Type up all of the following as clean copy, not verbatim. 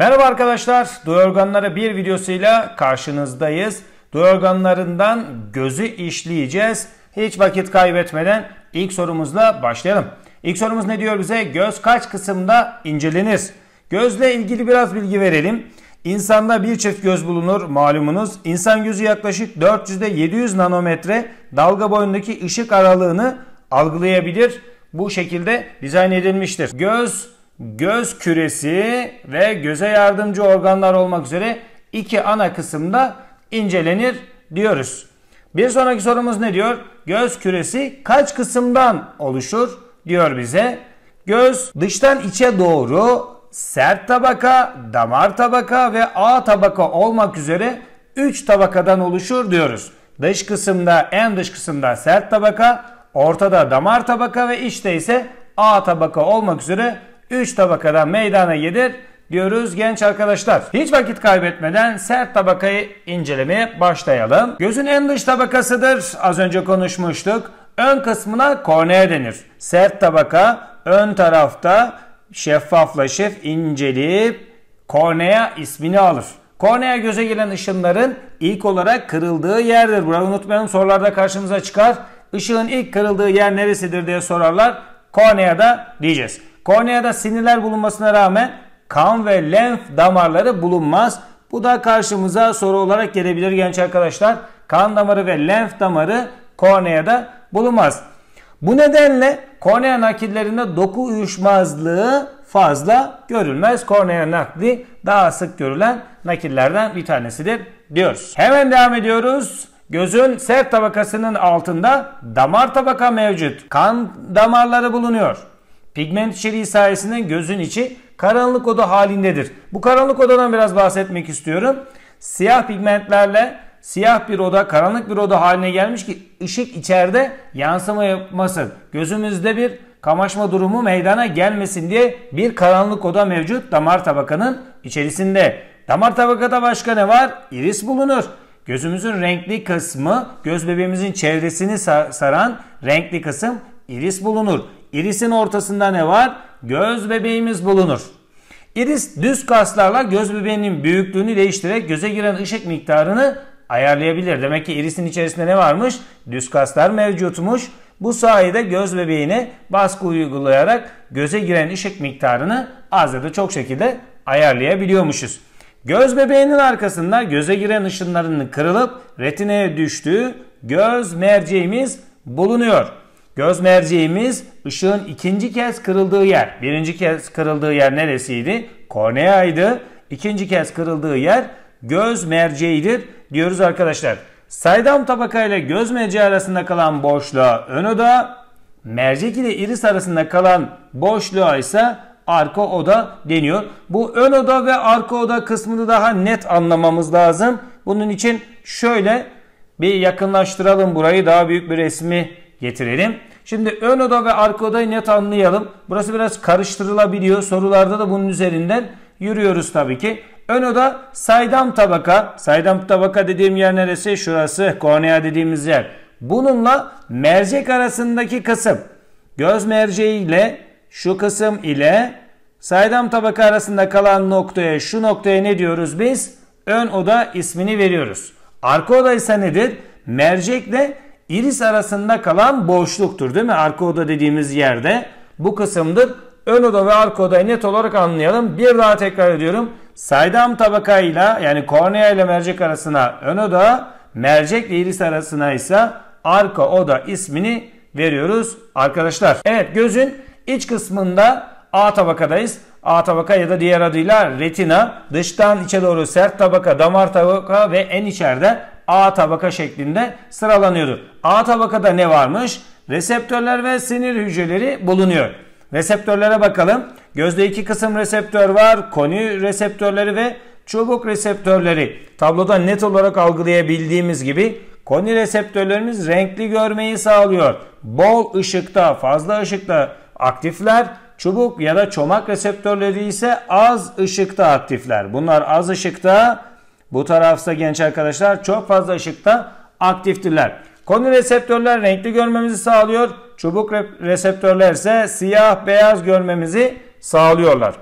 Merhaba arkadaşlar, duyu organları bir videosuyla karşınızdayız. Duyu organlarından gözü işleyeceğiz. Hiç vakit kaybetmeden ilk sorumuzla başlayalım. İlk sorumuz ne diyor bize? Göz kaç kısımda incelenir? Gözle ilgili biraz bilgi verelim. İnsanda bir çift göz bulunur malumunuz. İnsan gözü yaklaşık 400-700 nanometre dalga boyundaki ışık aralığını algılayabilir. Bu şekilde dizayn edilmiştir. Göz küresi ve göze yardımcı organlar olmak üzere iki ana kısımda incelenir diyoruz. Bir sonraki sorumuz ne diyor? Göz küresi kaç kısımdan oluşur diyor bize. Göz dıştan içe doğru sert tabaka, damar tabaka ve ağ tabaka olmak üzere 3 tabakadan oluşur diyoruz. Dış kısımda, en dış kısımda sert tabaka, ortada damar tabaka ve içte ise ağ tabaka olmak üzere 3 tabakadan meydana gelir diyoruz genç arkadaşlar. Hiç vakit kaybetmeden sert tabakayı incelemeye başlayalım. Gözün en dış tabakasıdır. Az önce konuşmuştuk. Ön kısmına kornea denir. Sert tabaka ön tarafta şeffaflaşır, incelip kornea ismini alır. Kornea göze gelen ışınların ilk olarak kırıldığı yerdir. Burayı unutmayalım, sorularda karşımıza çıkar. Işığın ilk kırıldığı yer neresidir diye sorarlar. Korneada diyeceğiz. Korneada sinirler bulunmasına rağmen kan ve lenf damarları bulunmaz. Bu da karşımıza soru olarak gelebilir genç arkadaşlar. Kan damarı ve lenf damarı korneada bulunmaz. Bu nedenle kornea nakillerinde doku uyuşmazlığı fazla görülmez. Kornea nakli daha sık görülen nakillerden bir tanesidir diyoruz. Hemen devam ediyoruz. Gözün sert tabakasının altında damar tabaka mevcut. Kan damarları bulunuyor. Pigment içeriği sayesinde gözün içi karanlık oda halindedir. Bu karanlık odadan biraz bahsetmek istiyorum. Siyah pigmentlerle siyah bir oda, karanlık bir oda haline gelmiş ki ışık içeride yansıma yapmasın. Gözümüzde bir kamaşma durumu meydana gelmesin diye bir karanlık oda mevcut damar tabakanın içerisinde. Damar tabakada başka ne var? İris bulunur. Gözümüzün renkli kısmı, göz bebeğimizin çevresini saran renkli kısım iris bulunur. İrisin ortasında ne var? Göz bebeğimiz bulunur. İris düz kaslarla göz bebeğinin büyüklüğünü değiştirerek göze giren ışık miktarını ayarlayabilir. Demek ki irisin içerisinde ne varmış? Düz kaslar mevcutmuş. Bu sayede göz bebeğine baskı uygulayarak göze giren ışık miktarını az ya da çok şekilde ayarlayabiliyormuşuz. Göz bebeğinin arkasında göze giren ışınlarının kırılıp retineye düştüğü göz merceğimiz bulunuyor. Göz merceğimiz ışığın ikinci kez kırıldığı yer. Birinci kez kırıldığı yer neresiydi? Korneaydı. İkinci kez kırıldığı yer göz merceğidir diyoruz arkadaşlar. Saydam tabakayla göz merceği arasında kalan boşluğa ön oda, mercek ile iris arasında kalan boşluğa ise arka oda deniyor. Bu ön oda ve arka oda kısmını daha net anlamamız lazım. Bunun için şöyle bir yakınlaştıralım burayı, daha büyük bir resmi getirelim. Şimdi ön oda ve arka odayı net anlayalım. Burası biraz karıştırılabiliyor. Sorularda da bunun üzerinden yürüyoruz tabii ki. Ön oda saydam tabaka. Saydam tabaka dediğim yer neresi? Şurası. Kornea dediğimiz yer. Bununla mercek arasındaki kısım. Göz merceği ile şu kısım ile saydam tabaka arasında kalan noktaya, şu noktaya ne diyoruz biz? Ön oda ismini veriyoruz. Arka oda ise nedir? Mercekle iris arasında kalan boşluktur değil mi? Arka oda dediğimiz yerde bu kısımdır. Ön oda ve arka odayı net olarak anlayalım. Bir daha tekrar ediyorum. Saydam tabakayla, yani kornea ile mercek arasına ön oda, mercek ile iris arasına ise arka oda ismini veriyoruz arkadaşlar. Evet, gözün iç kısmında A tabakadayız. A tabaka ya da diğer adıyla retina. Dıştan içe doğru sert tabaka, damar tabaka ve en içeride A tabaka şeklinde sıralanıyordu. A tabakada ne varmış? Reseptörler ve sinir hücreleri bulunuyor. Reseptörlere bakalım. Gözde iki kısım reseptör var. Koni reseptörleri ve çubuk reseptörleri. Tabloda net olarak algılayabildiğimiz gibi koni reseptörlerimiz renkli görmeyi sağlıyor. Bol ışıkta, fazla ışıkta aktifler. Çubuk ya da çomak reseptörleri ise az ışıkta aktifler. Bunlar az ışıkta, bu tarafta genç arkadaşlar çok fazla ışıkta aktiftirler. Koni reseptörler renkli görmemizi sağlıyor. Çubuk reseptörler ise siyah beyaz görmemizi sağlıyorlar.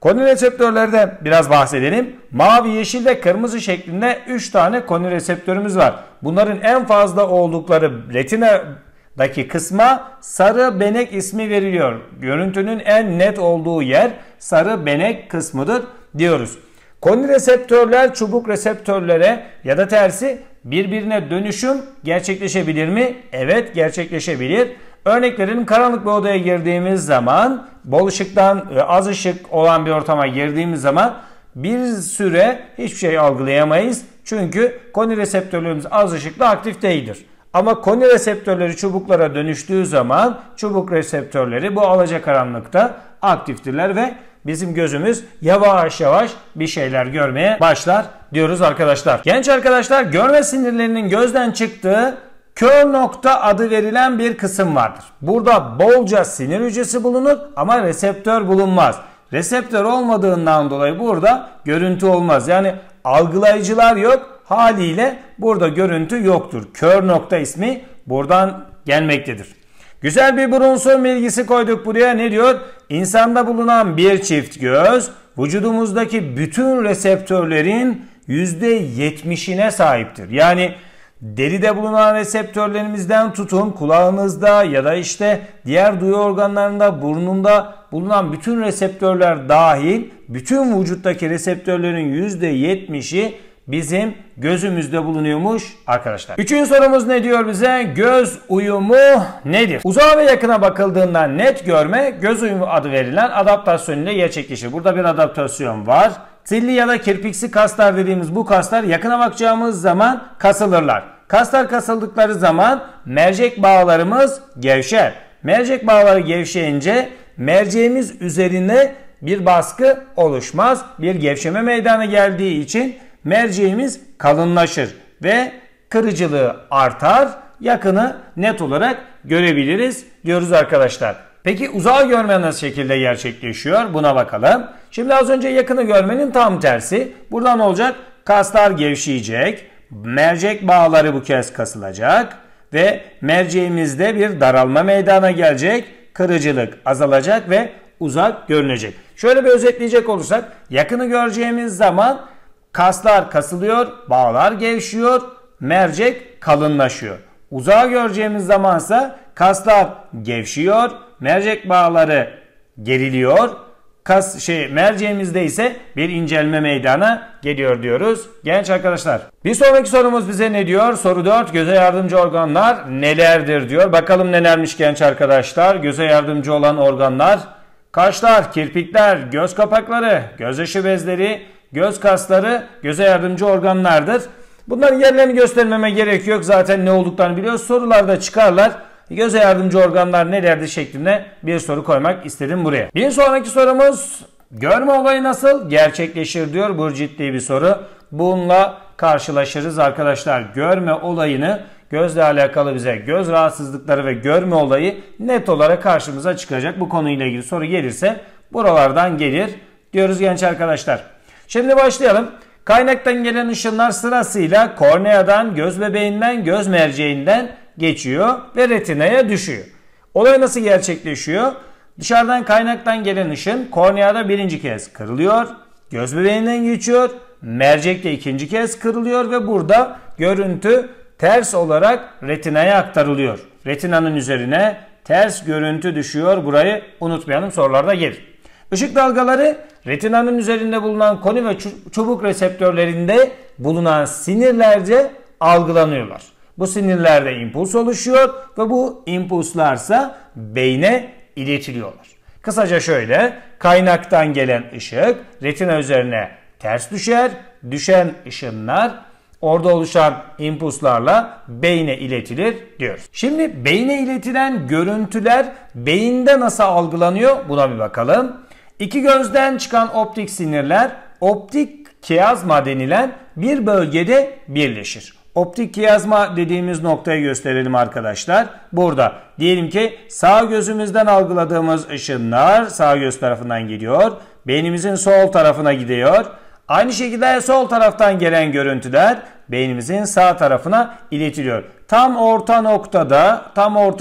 Konireseptörlerden biraz bahsedelim. Mavi, yeşil ve kırmızı şeklinde 3 tane konireseptörümüz var. Bunların en fazla oldukları retinadaki kısma sarı benek ismi veriliyor. Görüntünün en net olduğu yer sarı benek kısmıdır diyoruz. Konireseptörler çubuk reseptörlere ya da tersi birbirine dönüşüm gerçekleşebilir mi? Evet, gerçekleşebilir. Örnek verelim, karanlık bir odaya girdiğimiz zaman, bol ışıktan az ışık olan bir ortama girdiğimiz zaman bir süre hiçbir şey algılayamayız. Çünkü konireseptörlerimiz az ışıkla aktif değildir. Ama konireseptörleri çubuklara dönüştüğü zaman çubuk reseptörleri bu alacakaranlıkta aktiftirler ve bizim gözümüz yavaş yavaş bir şeyler görmeye başlar diyoruz arkadaşlar. Genç arkadaşlar, görme sinirlerinin gözden çıktığı kör nokta adı verilen bir kısım vardır. Burada bolca sinir hücresi bulunur ama reseptör bulunmaz. Reseptör olmadığından dolayı burada görüntü olmaz. Yani algılayıcılar yok, haliyle burada görüntü yoktur. Kör nokta ismi buradan gelmektedir. Güzel bir bronsör bilgisi koyduk buraya. Ne diyor? İnsanda bulunan bir çift göz vücudumuzdaki bütün reseptörlerin %70'ine sahiptir. Yani deride bulunan reseptörlerimizden tutun kulağınızda ya da işte diğer duyu organlarında, burnunda bulunan bütün reseptörler dahil bütün vücuttaki reseptörlerin %70'i bizim gözümüzde bulunuyormuş arkadaşlar. Üçüncü sorumuz ne diyor bize? Göz uyumu nedir? Uzağa ve yakına bakıldığında net görme göz uyumu adı verilen adaptasyon ile gerçekleşir. Burada bir adaptasyon var. Tilli ya da kirpiksi kaslar dediğimiz bu kaslar yakına bakacağımız zaman kasılırlar. Kaslar kasıldıkları zaman mercek bağlarımız gevşer. Mercek bağları gevşeyince merceğimiz üzerine bir baskı oluşmaz. Bir gevşeme meydana geldiği için merceğimiz kalınlaşır ve kırıcılığı artar. Yakını net olarak görebiliriz diyoruz arkadaşlar. Peki uzağı görme nasıl şekilde gerçekleşiyor? Buna bakalım. Şimdi az önce yakını görmenin tam tersi. Burada ne olacak? Kaslar gevşeyecek. Mercek bağları bu kez kasılacak. Ve merceğimizde bir daralma meydana gelecek. Kırıcılık azalacak ve uzak görünecek. Şöyle bir özetleyecek olursak. Yakını göreceğimiz zaman kaslar kasılıyor, bağlar gevşiyor, mercek kalınlaşıyor. Uzağı göreceğimiz zamansa kaslar gevşiyor, mercek bağları geriliyor. Merceğimizde ise bir incelme meydana geliyor diyoruz genç arkadaşlar. Bir sonraki sorumuz bize ne diyor? Soru 4. Göze yardımcı organlar nelerdir diyor. Bakalım nelermiş genç arkadaşlar. Göze yardımcı olan organlar: kaşlar, kirpikler, göz kapakları, gözyaşı bezleri, göz kasları göze yardımcı organlardır. Bunların yerlerini göstermeme gerek yok. Zaten ne olduklarını biliyoruz. Sorularda çıkarlar. Göze yardımcı organlar nelerdir şeklinde bir soru koymak istedim buraya. Bir sonraki sorumuz, görme olayı nasıl gerçekleşir diyor. Bu ciddi bir soru. Bununla karşılaşırız arkadaşlar. Görme olayını, gözle alakalı bize göz rahatsızlıkları ve görme olayı net olarak karşımıza çıkacak. Bu konuyla ilgili soru gelirse buralardan gelir diyoruz genç arkadaşlar. Şimdi başlayalım. Kaynaktan gelen ışınlar sırasıyla korneadan, göz bebeğinden, göz merceğinden geçiyor ve retinaya düşüyor. Olay nasıl gerçekleşiyor? Dışarıdan kaynaktan gelen ışın korneada birinci kez kırılıyor, göz bebeğinden geçiyor, mercekte ikinci kez kırılıyor ve burada görüntü ters olarak retinaya aktarılıyor. Retinanın üzerine ters görüntü düşüyor. Burayı unutmayalım, sorularda gelir. Işık dalgaları retinanın üzerinde bulunan koni ve çubuk reseptörlerinde bulunan sinirlerce algılanıyorlar. Bu sinirlerde impuls oluşuyor ve bu impulslarsa beyne iletiliyorlar. Kısaca şöyle, kaynaktan gelen ışık retina üzerine ters düşer, düşen ışınlar orada oluşan impulslarla beyne iletilir diyoruz. Şimdi beyne iletilen görüntüler beyinde nasıl algılanıyor, buna bir bakalım. İki gözden çıkan optik sinirler optik kiyazma denilen bir bölgede birleşir. Optik kiyazma dediğimiz noktayı gösterelim arkadaşlar. Burada diyelim ki sağ gözümüzden algıladığımız ışınlar sağ göz tarafından geliyor. Beynimizin sol tarafına gidiyor. Aynı şekilde sol taraftan gelen görüntüler beynimizin sağ tarafına iletiliyor. Tam orta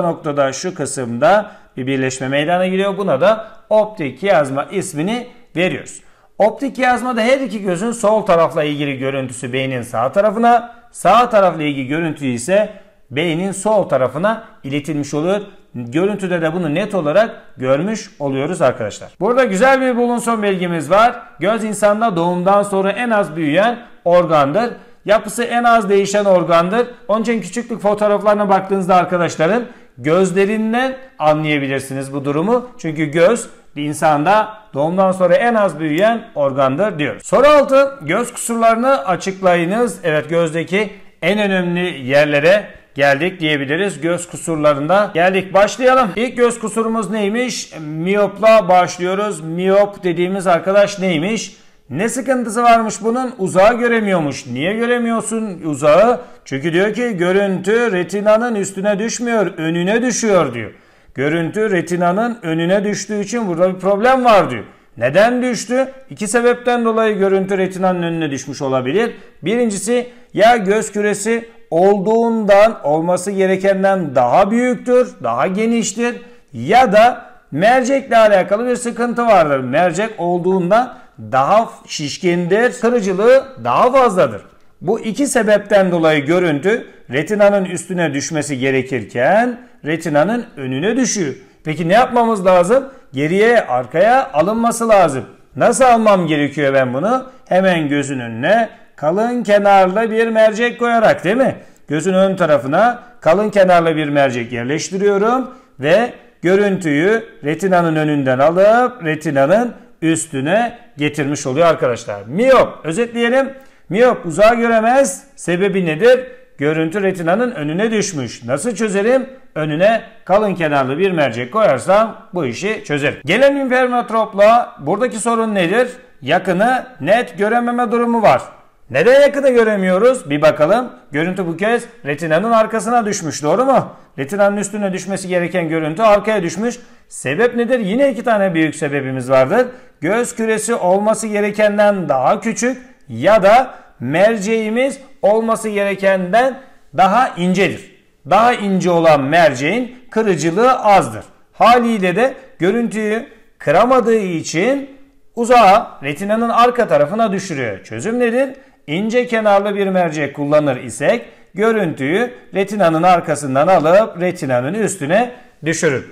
noktada şu kısımda bir birleşme meydana geliyor. Buna da optik kiyazma ismini veriyoruz. Optik yazmada her iki gözün sol tarafla ilgili görüntüsü beynin sağ tarafına, sağ tarafla ilgili görüntü ise beynin sol tarafına iletilmiş oluyor. Görüntüde de bunu net olarak görmüş oluyoruz arkadaşlar. Burada güzel bir bulunsun bilgimiz var. Göz insanda doğumdan sonra en az büyüyen organdır. Yapısı en az değişen organdır. Onun için küçüklük fotoğraflarına baktığınızda arkadaşların gözlerinden anlayabilirsiniz bu durumu. Çünkü göz insanda doğumdan sonra en az büyüyen organdır diyoruz. Soru 6. Göz kusurlarını açıklayınız. Evet, gözdeki en önemli yerlere geldik diyebiliriz. Göz kusurlarında geldik. Başlayalım. İlk göz kusurumuz neymiş? Miyopla başlıyoruz. Miyop dediğimiz arkadaş neymiş? Ne sıkıntısı varmış bunun? Uzağı göremiyormuş. Niye göremiyorsun uzağı? Çünkü diyor ki görüntü retinanın üstüne düşmüyor, önüne düşüyor diyor. Görüntü retinanın önüne düştüğü için burada bir problem var diyor. Neden düştü? İki sebepten dolayı görüntü retinanın önüne düşmüş olabilir. Birincisi, ya göz küresi olduğundan, olması gerekenden daha büyüktür, daha geniştir, ya da mercekle alakalı bir sıkıntı vardır. Mercek olduğundan daha şişkindir, kırıcılığı daha fazladır. Bu iki sebepten dolayı görüntü retinanın üstüne düşmesi gerekirken retinanın önüne düşüyor. Peki ne yapmamız lazım? Geriye, arkaya alınması lazım. Nasıl almam gerekiyor ben bunu? Hemen gözün önüne kalın kenarlı bir mercek koyarak, değil mi? Gözün ön tarafına kalın kenarlı bir mercek yerleştiriyorum ve görüntüyü retinanın önünden alıp retinanın üstüne getirmiş oluyor arkadaşlar. Miyop, özetleyelim. Miyop uzağa göremez. Sebebi nedir? Görüntü retinanın önüne düşmüş. Nasıl çözerim? Önüne kalın kenarlı bir mercek koyarsam bu işi çözerim. Gelen hipermetropla buradaki sorun nedir? Yakını net görememe durumu var. Neden yakını göremiyoruz? Bir bakalım. Görüntü bu kez retinanın arkasına düşmüş. Doğru mu? Retinanın üstüne düşmesi gereken görüntü arkaya düşmüş. Sebep nedir? Yine iki tane büyük sebebimiz vardır. Göz küresi olması gerekenden daha küçük ya da merceğimiz olması gerekenden daha incedir. Daha ince olan merceğin kırıcılığı azdır. Haliyle de görüntüyü kıramadığı için uzağa, retinanın arka tarafına düşürüyor. Çözüm nedir? İnce kenarlı bir mercek kullanır isek görüntüyü retinanın arkasından alıp retinanın üstüne düşürür.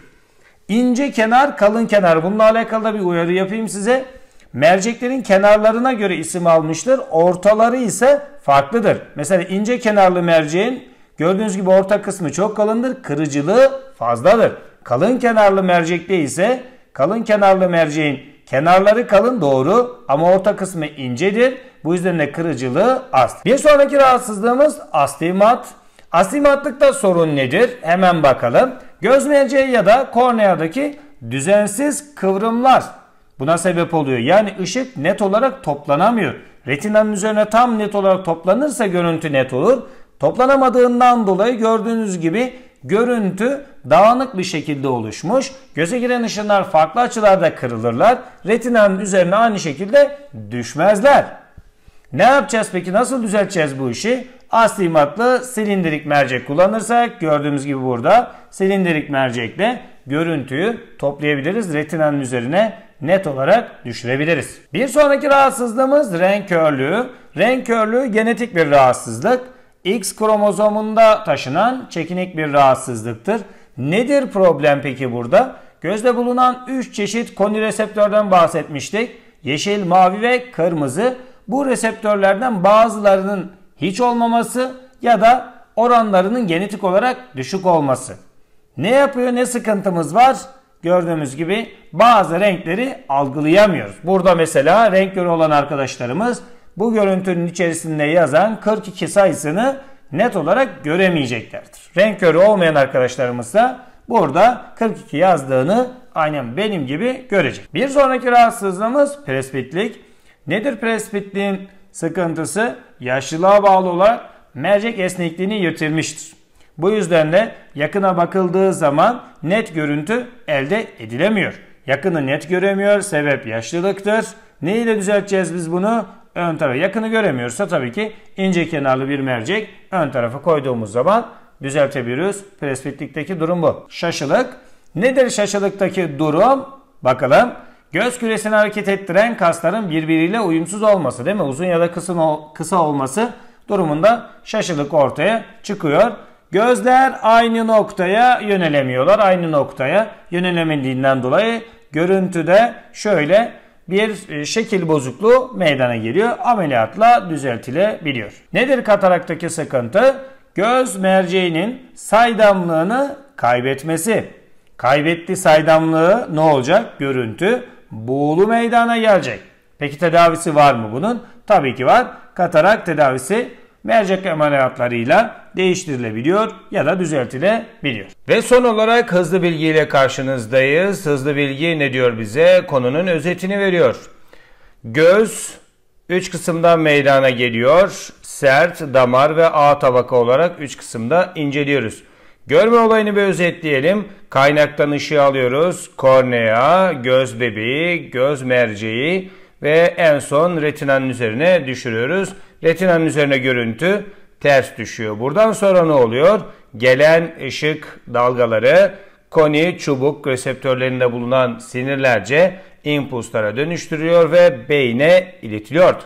İnce kenar, kalın kenar. Bununla alakalı da bir uyarı yapayım size. Merceklerin kenarlarına göre isim almıştır. Ortaları ise farklıdır. Mesela ince kenarlı merceğin gördüğünüz gibi orta kısmı çok kalındır. Kırıcılığı fazladır. Kalın kenarlı mercekte ise kalın kenarlı merceğin kenarları kalın, doğru, ama orta kısmı incedir. Bu yüzden de kırıcılığı az. Bir sonraki rahatsızlığımız astigmat. Astigmatlıkta sorun nedir? Hemen bakalım. Göz merceği ya da korneadaki düzensiz kıvrımlar buna sebep oluyor. Yani ışık net olarak toplanamıyor. Retinanın üzerine tam net olarak toplanırsa görüntü net olur. Toplanamadığından dolayı gördüğünüz gibi görüntü dağınık bir şekilde oluşmuş. Göze giren ışınlar farklı açılarda kırılırlar. Retinanın üzerine aynı şekilde düşmezler. Ne yapacağız peki? Nasıl düzelteceğiz bu işi? Astigmatlı silindirik mercek kullanırsak, gördüğümüz gibi burada silindirik mercekle görüntüyü toplayabiliriz. Retinanın üzerine net olarak düşürebiliriz. Bir sonraki rahatsızlığımız renk körlüğü. Renk körlüğü genetik bir rahatsızlık. X kromozomunda taşınan çekinik bir rahatsızlıktır. Nedir problem peki burada? Gözde bulunan 3 çeşit konireseptörden bahsetmiştik. Yeşil, mavi ve kırmızı. Bu reseptörlerden bazılarının hiç olmaması ya da oranlarının genetik olarak düşük olması. Ne yapıyor? Ne sıkıntımız var? Gördüğümüz gibi bazı renkleri algılayamıyoruz. Burada mesela renk körü olan arkadaşlarımız bu görüntünün içerisinde yazan 42 sayısını net olarak göremeyeceklerdir. Renk körü olmayan arkadaşlarımız da burada 42 yazdığını aynen benim gibi görecek. Bir sonraki rahatsızlığımız prespitlik. Nedir prespitliğin sıkıntısı? Yaşlılığa bağlı olarak mercek esnekliğini yitirmiştir. Bu yüzden de yakına bakıldığı zaman net görüntü elde edilemiyor. Yakını net göremiyor. Sebep yaşlılıktır. Ne ile düzelteceğiz biz bunu? Ön tarafı yakını göremiyorsa tabii ki ince kenarlı bir mercek ön tarafa koyduğumuz zaman düzeltebiliyoruz. Prespitlikteki durum bu. Şaşılık. Nedir şaşılıktaki durum? Bakalım. Göz küresini hareket ettiren kasların birbiriyle uyumsuz olması, değil mi? Uzun ya da kısa olması durumunda şaşılık ortaya çıkıyor. Gözler aynı noktaya yönelemiyorlar. Aynı noktaya yönelemediğinden dolayı görüntüde şöyle bir şekil bozukluğu meydana geliyor. Ameliyatla düzeltilebiliyor. Nedir kataraktaki sıkıntı? Göz merceğinin saydamlığını kaybetmesi. Kaybetti saydamlığı, ne olacak? Görüntü buğulu meydana gelecek. Peki tedavisi var mı bunun? Tabii ki var. Katarakt tedavisi mercek ameliyatlarıyla değiştirilebiliyor ya da düzeltilebiliyor. Ve son olarak hızlı bilgiyle karşınızdayız. Hızlı bilgi ne diyor bize? Konunun özetini veriyor. Göz 3 kısımdan meydana geliyor. Sert, damar ve ağ tabaka olarak 3 kısımda inceliyoruz. Görme olayını bir özetleyelim. Kaynaktan ışığı alıyoruz. Kornea, göz bebeği, göz merceği ve en son retinanın üzerine düşürüyoruz. Retinanın üzerine görüntü ters düşüyor. Buradan sonra ne oluyor? Gelen ışık dalgaları koni, çubuk reseptörlerinde bulunan sinirlerce impulslara dönüştürüyor ve beyne iletiliyordu.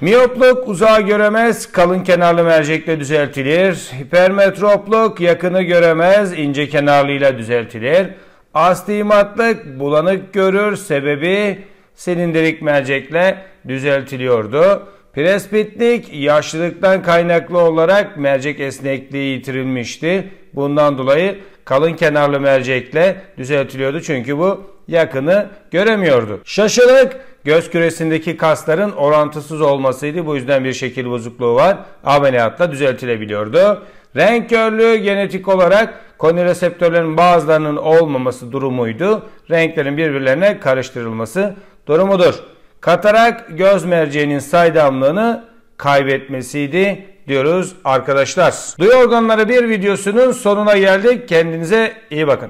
Miyopluk uzağı göremez, kalın kenarlı mercekle düzeltilir. Hipermetropluk yakını göremez, ince kenarlıyla düzeltilir. Astigmatlık bulanık görür, sebebi silindirik mercekle düzeltiliyordu. Prespitlik yaşlılıktan kaynaklı olarak mercek esnekliği yitirilmişti. Bundan dolayı kalın kenarlı mercekle düzeltiliyordu çünkü bu yakını göremiyordu. Şaşılık göz küresindeki kasların orantısız olmasıydı. Bu yüzden bir şekil bozukluğu var. Ameliyatla düzeltilebiliyordu. Renk körlüğü genetik olarak koni reseptörlerin bazılarının olmaması durumuydu. Renklerin birbirlerine karıştırılması durumudur. Katarak göz merceğinin saydamlığını kaybetmesiydi diyoruz arkadaşlar. Duyu organları 1 videosunun sonuna geldik. Kendinize iyi bakın.